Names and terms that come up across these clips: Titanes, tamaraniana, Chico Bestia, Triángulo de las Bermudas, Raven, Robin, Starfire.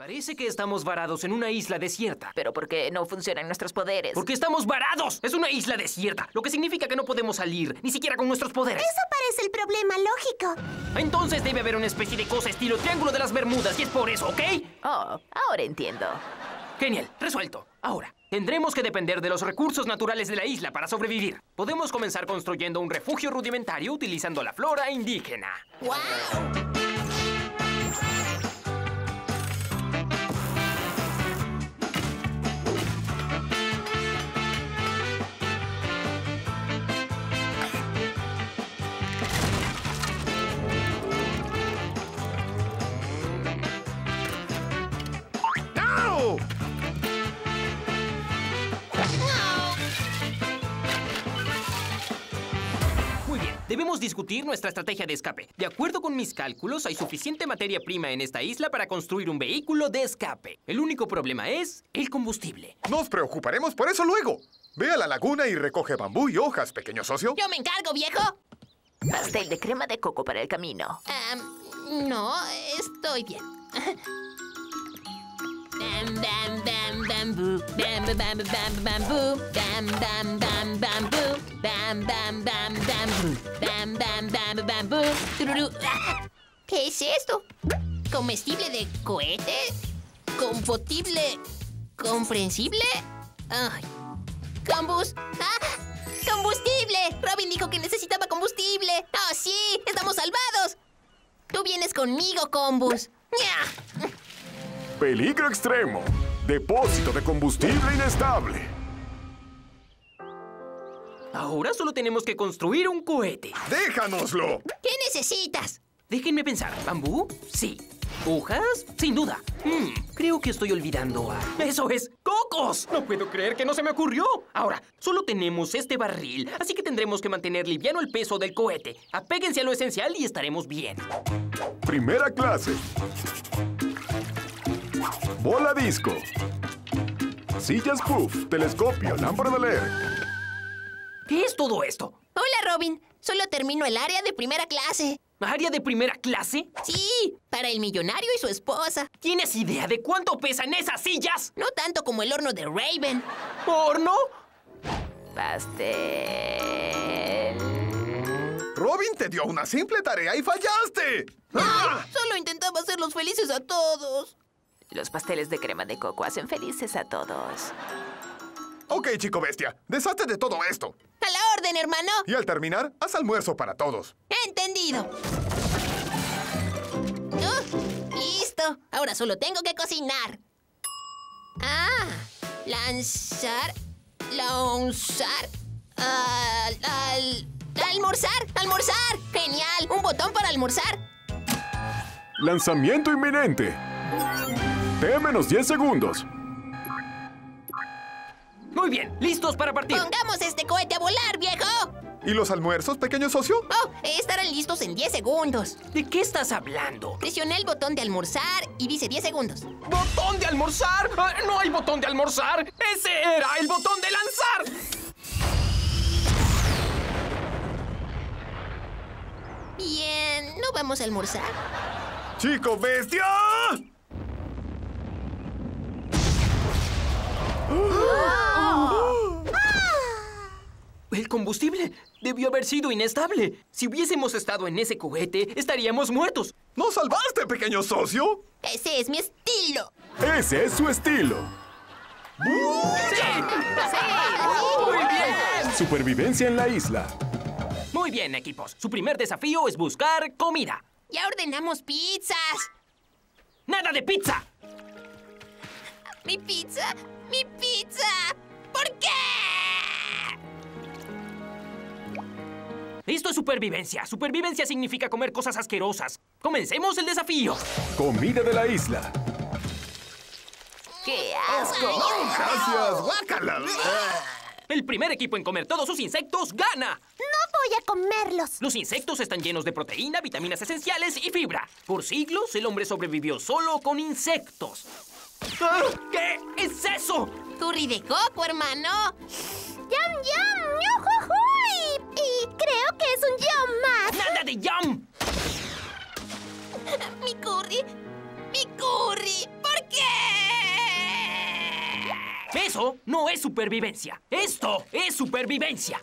Parece que estamos varados en una isla desierta. ¿Pero por qué no funcionan nuestros poderes? ¡Porque estamos varados! ¡Es una isla desierta! Lo que significa que no podemos salir, ni siquiera con nuestros poderes. Eso parece el problema lógico. Entonces debe haber una especie de cosa estilo Triángulo de las Bermudas, y es por eso, ¿ok? Oh, ahora entiendo. Genial, resuelto. Ahora, tendremos que depender de los recursos naturales de la isla para sobrevivir. Podemos comenzar construyendo un refugio rudimentario utilizando la flora indígena. ¡Wow! Debemos discutir nuestra estrategia de escape. De acuerdo con mis cálculos, hay suficiente materia prima en esta isla para construir un vehículo de escape. El único problema es el combustible. Nos preocuparemos por eso luego. Ve a la laguna y recoge bambú y hojas, pequeño socio. Yo me encargo, viejo. Pastel de crema de coco para el camino. No, estoy bien. Bam, bam, bam, bambú. Bam, bam, bam, bambú. Bam, bam, bam, bambú. Bam, bam, bam, bambú. Bam, bam, bam, bambú. Tururú. ¿Qué es esto? ¿Comestible de cohete? ¿Confotible? ¿Comprensible? Ay. ¡Combustible! Robin dijo que necesitaba combustible. ¡Oh, sí! ¡Estamos salvados! Tú vienes conmigo, Combus. ¡Nya! Peligro extremo. Depósito de combustible inestable. Ahora solo tenemos que construir un cohete. ¡Déjanoslo! ¿Qué necesitas? Déjenme pensar. ¿Bambú? Sí. ¿Hojas? Sin duda. Creo que estoy olvidando a... ¡Eso es! ¡Cocos! No puedo creer que no se me ocurrió. Ahora, solo tenemos este barril, así que tendremos que mantener liviano el peso del cohete. Apéguense a lo esencial y estaremos bien. Primera clase. Bola disco. Sillas puff, telescopio, lámpara de LED. ¿Qué es todo esto? Hola, Robin. Solo termino el área de primera clase. ¿Área de primera clase? Sí, para el millonario y su esposa. ¿Tienes idea de cuánto pesan esas sillas? No tanto como el horno de Raven. ¿Horno? Pastel. Robin te dio una simple tarea y fallaste. ¡Ah! Solo intentaba hacerlos felices a todos. Los pasteles de crema de coco hacen felices a todos. Ok, Chico Bestia, deshazte de todo esto. ¡A la orden, hermano! Y al terminar, haz almuerzo para todos. ¡Entendido! ¡Listo! Ahora solo tengo que cocinar. ¡Ah! Lanzar... Lanzar... ¡Almorzar! ¡Almorzar! ¡Genial! ¡Un botón para almorzar! ¡Lanzamiento inminente! T-10 segundos. Muy bien, listos para partir. ¡Pongamos este cohete a volar, viejo! ¿Y los almuerzos, pequeño socio? Oh, estarán listos en 10 segundos. ¿De qué estás hablando? Presioné el botón de almorzar y dice 10 segundos. ¿Botón de almorzar? ¡No hay botón de almorzar! ¡Ese era el botón de lanzar! Bien, ¿no vamos a almorzar? ¡Chico Bestia! ¡Oh! El combustible debió haber sido inestable. Si hubiésemos estado en ese cohete, estaríamos muertos. ¡Nos salvaste, pequeño socio! ¡Ese es mi estilo! ¡Ese es su estilo! ¡Sí! ¡Sí! ¡Muy bien! Supervivencia en la isla. Muy bien, equipos. Su primer desafío es buscar comida. ¡Ya ordenamos pizzas! ¡Nada de pizza! ¡Mi pizza! ¡Mi pizza! ¿Por qué? Esto es supervivencia. Supervivencia significa comer cosas asquerosas. ¡Comencemos el desafío! Comida de la isla. ¡Qué asco! ¡No, gracias! ¡Guácala! El primer equipo en comer todos sus insectos gana. ¡No voy a comerlos! Los insectos están llenos de proteína, vitaminas esenciales y fibra. Por siglos, el hombre sobrevivió solo con insectos. ¿Qué es eso? Curry de coco, hermano. ¡Yum, yum! ¡Ujujuy! Y creo que es un yum más. ¡Nada de yum! ¡Mi curry! ¡Mi curry! ¿Por qué? Eso no es supervivencia. Esto es supervivencia.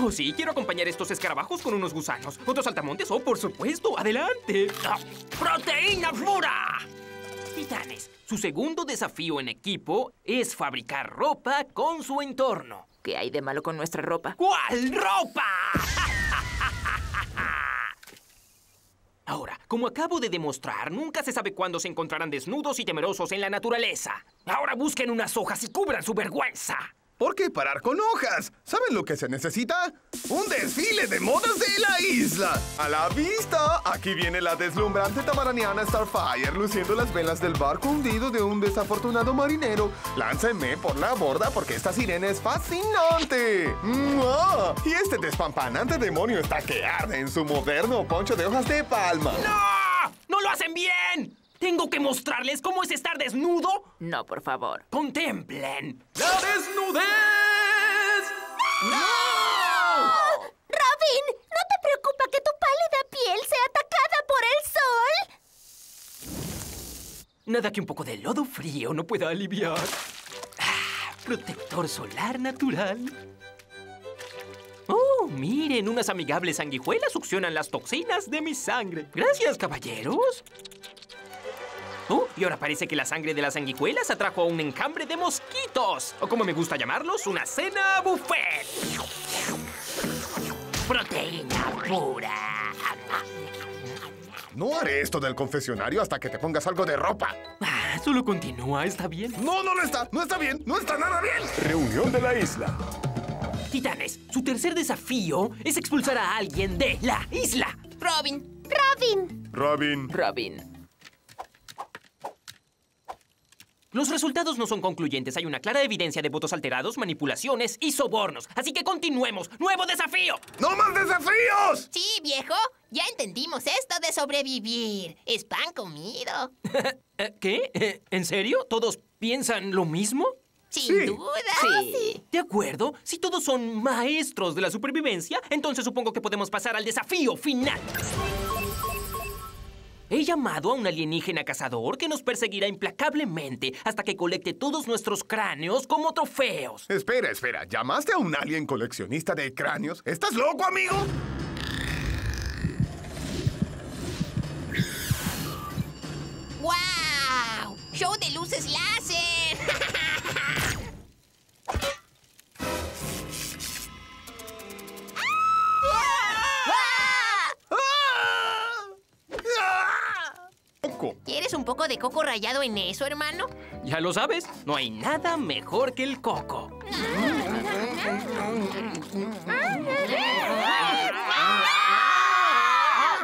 Oh, sí, quiero acompañar estos escarabajos con unos gusanos, otros saltamontes, oh, por supuesto, adelante. ¡Proteína pura! Titanes, su segundo desafío en equipo es fabricar ropa con su entorno. ¿Qué hay de malo con nuestra ropa? ¿Cuál ropa? Ahora, como acabo de demostrar, nunca se sabe cuándo se encontrarán desnudos y temerosos en la naturaleza. Ahora busquen unas hojas y cubran su vergüenza. ¿Por qué parar con hojas? ¿Saben lo que se necesita? ¡Un desfile de modas de la isla! ¡A la vista! Aquí viene la deslumbrante tamaraniana Starfire luciendo las velas del barco hundido de un desafortunado marinero. ¡Láncenme por la borda porque esta sirena es fascinante! ¡Mua! Y este despampanante demonio está que arde en su moderno poncho de hojas de palma. ¡No! ¡No lo hacen bien! ¿Tengo que mostrarles cómo es estar desnudo? No, por favor. ¡Contemplen! ¡La desnudez! ¡No! ¡No! Robin, ¿no te preocupa que tu pálida piel sea atacada por el sol? Nada que un poco de lodo frío no pueda aliviar. Ah, protector solar natural. ¡Oh, miren! Unas amigables sanguijuelas succionan las toxinas de mi sangre. Gracias, caballeros. Oh, y ahora parece que la sangre de las sanguijuelas atrajo a un enjambre de mosquitos. O como me gusta llamarlos, una cena buffet. Proteína pura. No haré esto del confesionario hasta que te pongas algo de ropa. Ah, solo continúa, está bien. No, no lo está. No está bien. No está nada bien. Reunión de la isla. Titanes, su tercer desafío es expulsar a alguien de la isla. Robin. Robin. Robin. Robin. Los resultados no son concluyentes. Hay una clara evidencia de votos alterados, manipulaciones y sobornos. Así que continuemos. ¡Nuevo desafío! ¡No más desafíos! Sí, viejo. Ya entendimos esto de sobrevivir. Es pan comido. ¿Qué? ¿En serio? ¿Todos piensan lo mismo? Sin duda. Sí. De acuerdo. Si todos son maestros de la supervivencia, entonces supongo que podemos pasar al desafío final. He llamado a un alienígena cazador que nos perseguirá implacablemente hasta que colecte todos nuestros cráneos como trofeos. Espera, espera. ¿Llamaste a un alien coleccionista de cráneos? ¿Estás loco, amigo? ¡Wow! ¡Show de luces láser! ¿Quieres un poco de coco rallado en eso, hermano? Ya lo sabes, no hay nada mejor que el coco.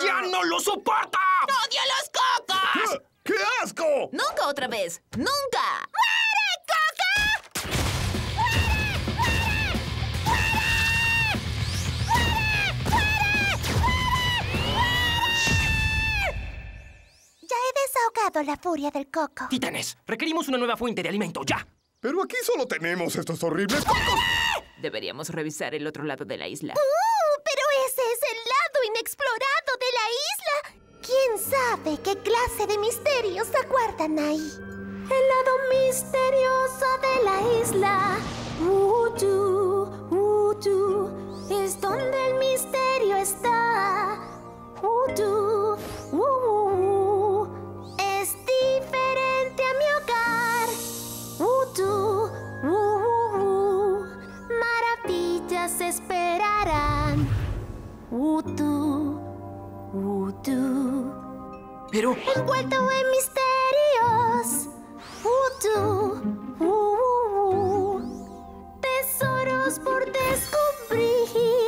¡Ya no lo soporto! ¡Odio los cocos! ¡Qué asco! ¡Nunca otra vez! ¡Nunca! Desahogado la furia del coco. Titanes, requerimos una nueva fuente de alimento, ¡ya! Pero aquí solo tenemos estos horribles cocos. Deberíamos revisar el otro lado de la isla. Pero ese es el lado inexplorado de la isla. ¿Quién sabe qué clase de misterios aguardan ahí? El lado misterioso de la isla. Es donde el misterio está. Esperarán. Pero envuelto en misterios. Tesoros por descubrir.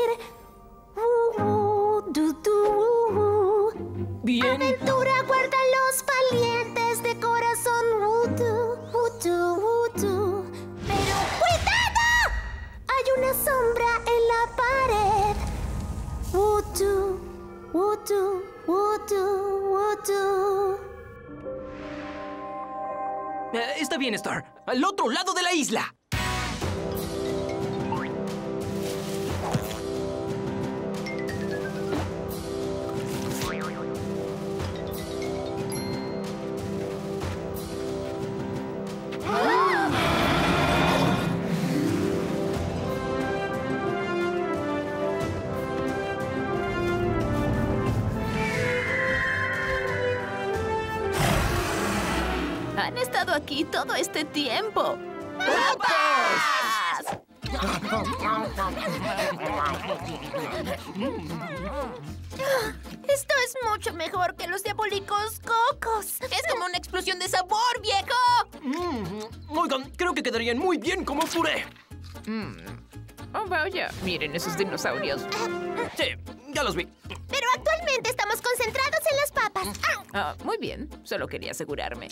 Bien. Aventura guardan los valientes de corazón. Pero ¡cuidado! Hay una sombra en la pared. Está bien, Star. Al otro lado de la isla. Han estado aquí todo este tiempo. ¡Papas! Esto es mucho mejor que los diabólicos cocos. ¡Es como una explosión de sabor, viejo! Oigan, creo que quedarían muy bien como puré. Oh, vaya. Miren esos dinosaurios. Sí, ya los vi. Pero actualmente estamos concentrados en las papas. Ah, muy bien. Solo quería asegurarme.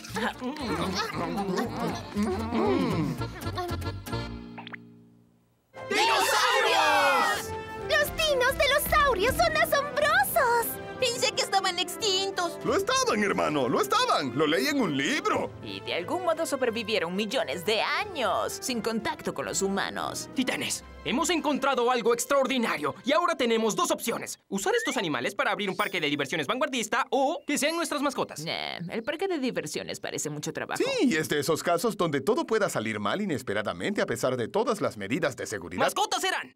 ¡Dinosaurios! ¡Los dinos de los saurios son asombrosos! Pensé que estaban extintos. Lo estaban, hermano. Lo estaban. Lo leí en un libro. Y de algún modo sobrevivieron millones de años sin contacto con los humanos. Titanes, hemos encontrado algo extraordinario. Y ahora tenemos dos opciones. Usar estos animales para abrir un parque de diversiones vanguardista o que sean nuestras mascotas. El parque de diversiones parece mucho trabajo. Sí, es de esos casos donde todo pueda salir mal inesperadamente a pesar de todas las medidas de seguridad. ¡Mascotas serán!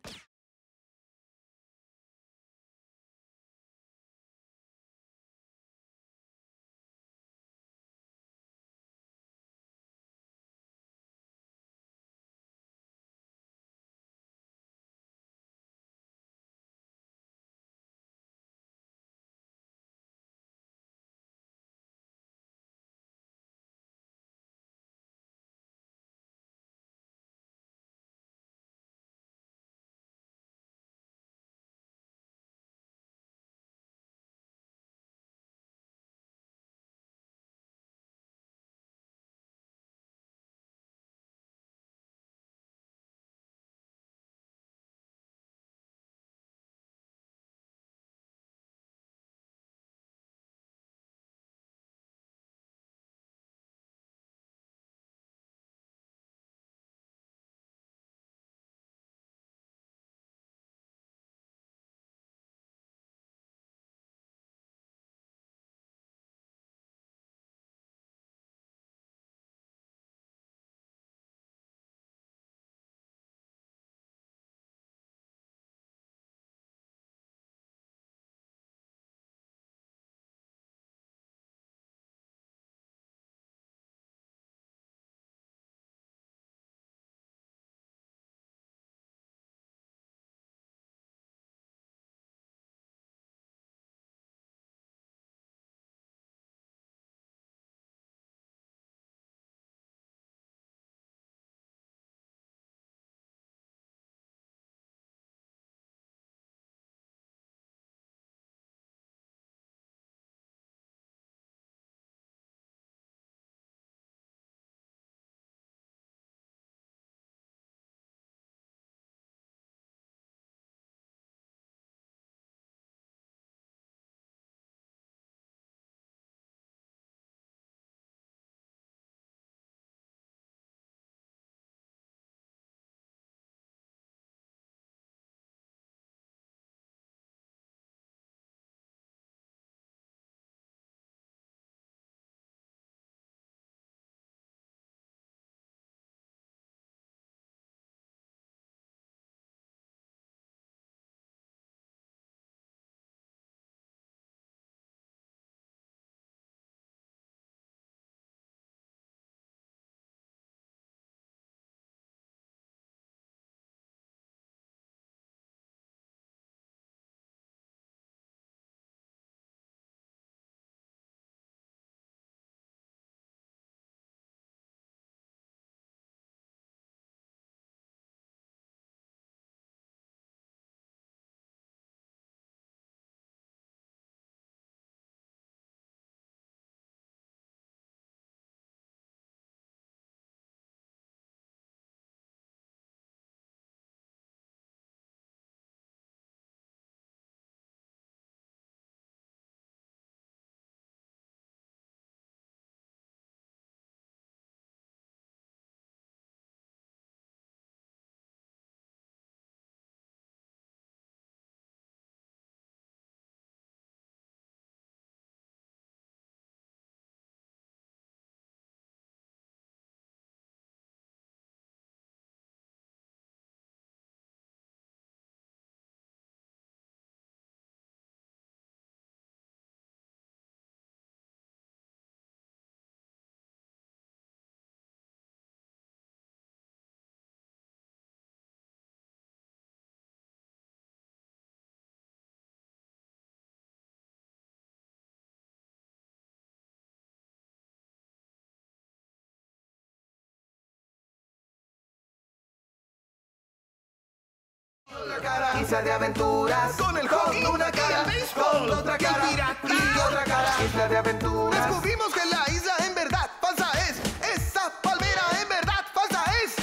Una cara, isla de aventuras. Con el hockey, una cara, con otra cara, y otra cara, isla de aventuras. Descubrimos que la isla en verdad falsa es. Esa palmera en verdad falsa es.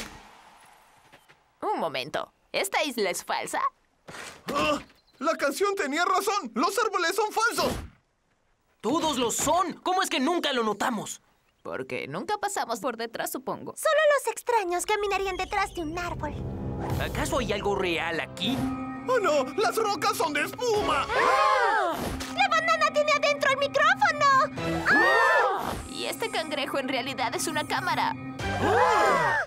Un momento, ¿esta isla es falsa? La canción tenía razón, los árboles son falsos. Todos lo son, ¿cómo es que nunca lo notamos? Porque nunca pasamos por detrás, supongo. Solo los extraños caminarían detrás de un árbol. ¿Acaso hay algo real aquí? ¡Oh, no! ¡Las rocas son de espuma! ¡Ah! ¡La banana tiene adentro el micrófono! ¡Ah! Y este cangrejo en realidad es una cámara. ¡Ah!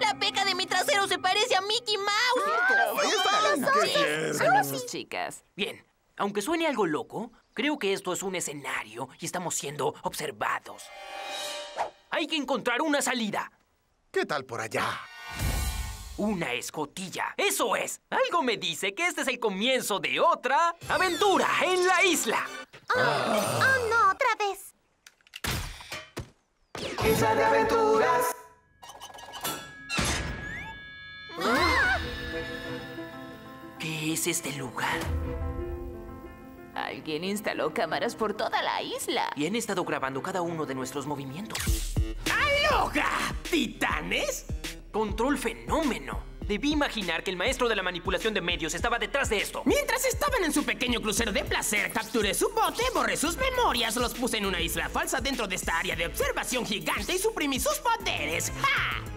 ¡La peca de mi trasero se parece a Mickey Mouse! ¡Ah! ¡Ahí están! Son esas chicas. Bien, aunque suene algo loco, creo que esto es un escenario y estamos siendo observados. Hay que encontrar una salida. ¿Qué tal por allá? Una escotilla. ¡Eso es! Algo me dice que este es el comienzo de otra aventura en la isla. ¡Oh, no! ¡Otra vez! ¡Isla de aventuras! ¡Ah! ¿Qué es este lugar? Alguien instaló cámaras por toda la isla. Y han estado grabando cada uno de nuestros movimientos. ¡Aloha! ¿Titanes? Control fenómeno. Debí imaginar que el maestro de la manipulación de medios estaba detrás de esto. Mientras estaban en su pequeño crucero de placer, capturé su bote, borré sus memorias, los puse en una isla falsa dentro de esta área de observación gigante y suprimí sus poderes. ¡Ja!